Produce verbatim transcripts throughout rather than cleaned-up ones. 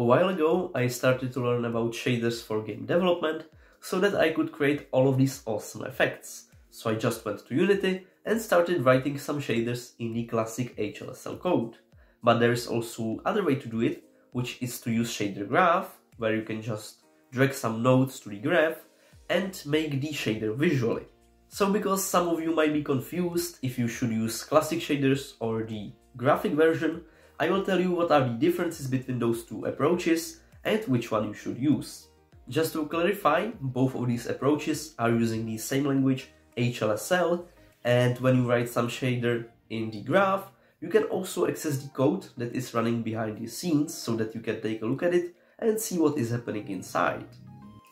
A while ago I started to learn about shaders for game development so that I could create all of these awesome effects. So I just went to Unity and started writing some shaders in the classic H L S L code. But there is also other way to do it, which is to use Shader Graph, where you can just drag some nodes to the graph and make the shader visually. So because some of you might be confused if you should use classic shaders or the graphic version, I will tell you what are the differences between those two approaches and which one you should use. Just to clarify, both of these approaches are using the same language, H L S L, and when you write some shader in the graph, you can also access the code that is running behind the scenes so that you can take a look at it and see what is happening inside.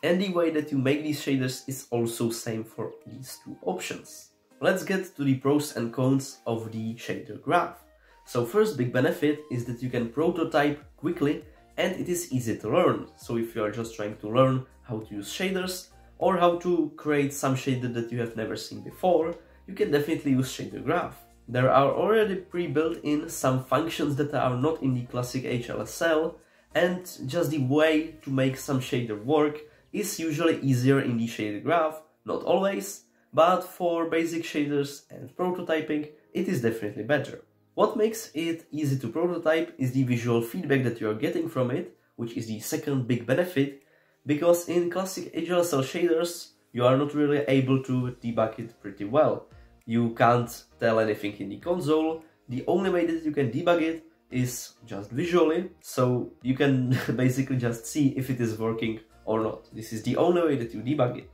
And the way that you make these shaders is also same for these two options. Let's get to the pros and cons of the shader graph. So first big benefit is that you can prototype quickly and it is easy to learn. So if you are just trying to learn how to use shaders or how to create some shader that you have never seen before, you can definitely use shader graph. There are already pre-built in some functions that are not in the classic H L S L, and just the way to make some shader work is usually easier in the shader graph, not always, but for basic shaders and prototyping it is definitely better. What makes it easy to prototype is the visual feedback that you are getting from it, which is the second big benefit, because in classic H L S L shaders you are not really able to debug it pretty well. You can't tell anything in the console, the only way that you can debug it is just visually, so you can basically just see if it is working or not. This is the only way that you debug it.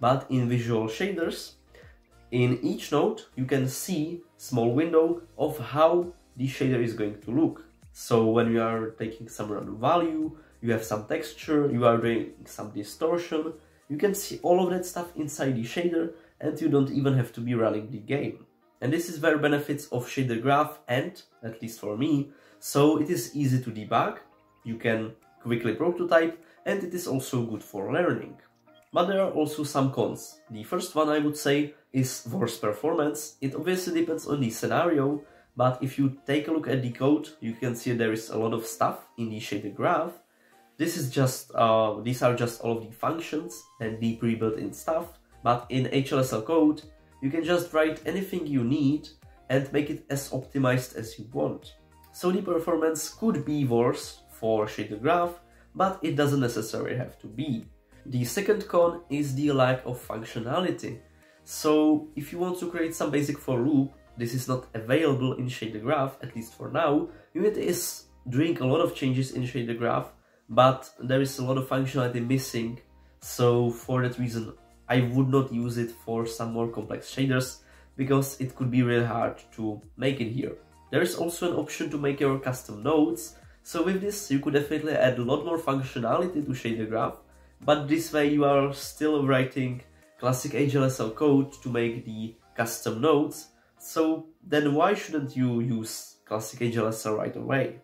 But in visual shaders, in each node you can see small window of how the shader is going to look. So when you are taking some random value, you have some texture, you are doing some distortion, you can see all of that stuff inside the shader and you don't even have to be running the game. And this is where benefits of shader graph end, at least for me, so it is easy to debug, you can quickly prototype, and it is also good for learning. But there are also some cons. The first one I would say is worse performance. It obviously depends on the scenario, but if you take a look at the code, you can see there is a lot of stuff in the shader graph. This is just, uh, these are just all of the functions and the pre-built-in stuff, but in H L S L code, you can just write anything you need and make it as optimized as you want. So the performance could be worse for shader graph, but it doesn't necessarily have to be. The second con is the lack of functionality. So if you want to create some basic for loop, this is not available in shader graph, at least for now. Unity is doing a lot of changes in shader graph, but there is a lot of functionality missing, so for that reason I would not use it for some more complex shaders, because it could be really hard to make it here. There is also an option to make your custom nodes, so with this you could definitely add a lot more functionality to shader graph, but this way you are still writing classic H L S L code to make the custom nodes, so then why shouldn't you use classic H L S L right away?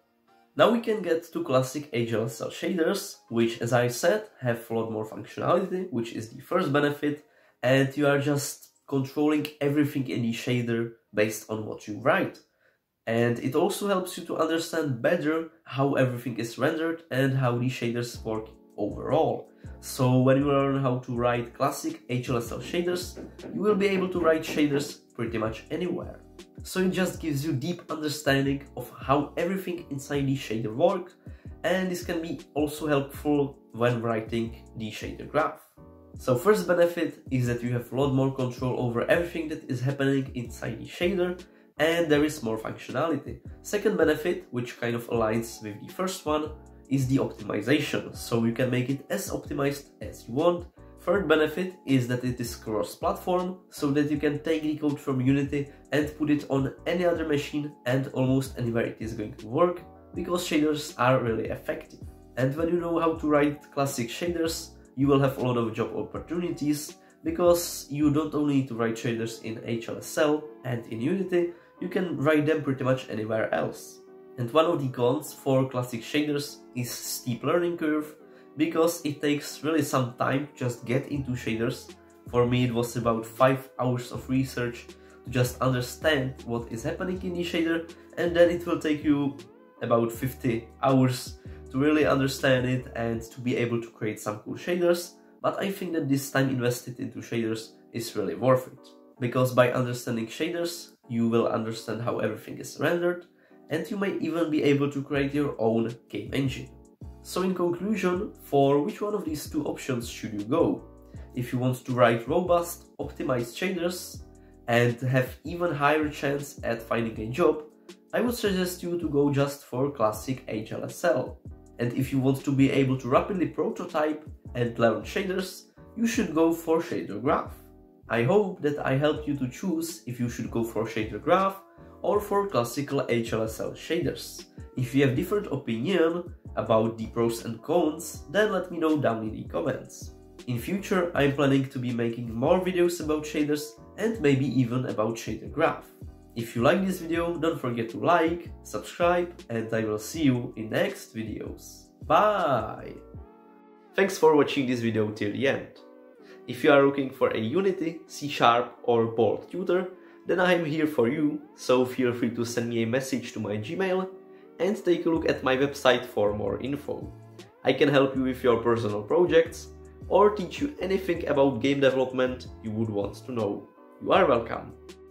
Now we can get to classic H L S L shaders, which as I said have a lot more functionality, which is the first benefit, and you are just controlling everything in the shader based on what you write. And it also helps you to understand better how everything is rendered and how the shaders work overall. So when you learn how to write classic H L S L shaders, you will be able to write shaders pretty much anywhere. So it just gives you deep understanding of how everything inside the shader works, and this can be also helpful when writing the shader graph. So first benefit is that you have a lot more control over everything that is happening inside the shader, and there is more functionality. Second benefit, which kind of aligns with the first one, is the optimization, so you can make it as optimized as you want. Third benefit is that it is cross-platform, so that you can take the code from Unity and put it on any other machine and almost anywhere it is going to work, because shaders are really effective. And when you know how to write classic shaders, you will have a lot of job opportunities, because you don't only need to write shaders in H L S L and in Unity, you can write them pretty much anywhere else. And one of the cons for classic shaders is steep learning curve, because it takes really some time to just get into shaders. For me it was about five hours of research to just understand what is happening in the shader, and then it will take you about fifty hours to really understand it and to be able to create some cool shaders, but I think that this time invested into shaders is really worth it. Because by understanding shaders, you will understand how everything is rendered, and you may even be able to create your own game engine. So in conclusion, for which one of these two options should you go? If you want to write robust, optimized shaders and have even higher chance at finding a job, I would suggest you to go just for classic H L S L. And if you want to be able to rapidly prototype and learn shaders, you should go for Shader Graph. I hope that I helped you to choose if you should go for Shader Graph or for classical H L S L shaders. If you have different opinion about the pros and cons, then let me know down in the comments. In future, I'm planning to be making more videos about shaders and maybe even about Shader Graph. If you like this video, don't forget to like, subscribe, and I will see you in next videos. Bye! Thanks for watching this video till the end. If you are looking for a Unity, C sharp or Bolt tutor, then I am here for you, so feel free to send me a message to my Gmail and take a look at my website for more info. I can help you with your personal projects or teach you anything about game development you would want to know. You are welcome!